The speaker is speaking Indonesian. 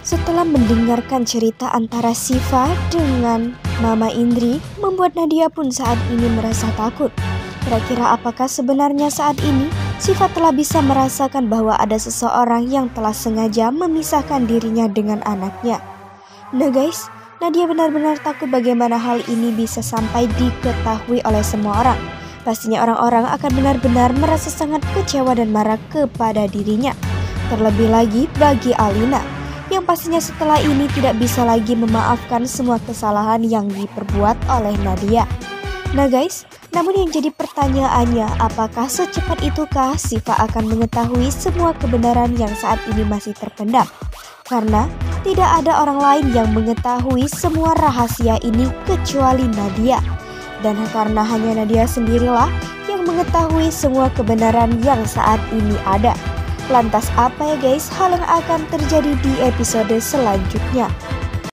Setelah mendengarkan cerita antara Siva dengan Mama Indri, membuat Nadia pun saat ini merasa takut. Kira-kira apakah sebenarnya saat ini Siva telah bisa merasakan bahwa ada seseorang yang telah sengaja memisahkan dirinya dengan anaknya? Nah guys, Nadia benar-benar takut bagaimana hal ini bisa sampai diketahui oleh semua orang. Pastinya orang-orang akan benar-benar merasa sangat kecewa dan marah kepada dirinya. Terlebih lagi bagi Alina, yang pastinya setelah ini tidak bisa lagi memaafkan semua kesalahan yang diperbuat oleh Nadia. Nah guys, namun yang jadi pertanyaannya, apakah secepat itukah Siva akan mengetahui semua kebenaran yang saat ini masih terpendam? Karena tidak ada orang lain yang mengetahui semua rahasia ini kecuali Nadia. Dan karena hanya Nadia sendirilah yang mengetahui semua kebenaran yang saat ini ada. Lantas apa ya guys hal yang akan terjadi di episode selanjutnya?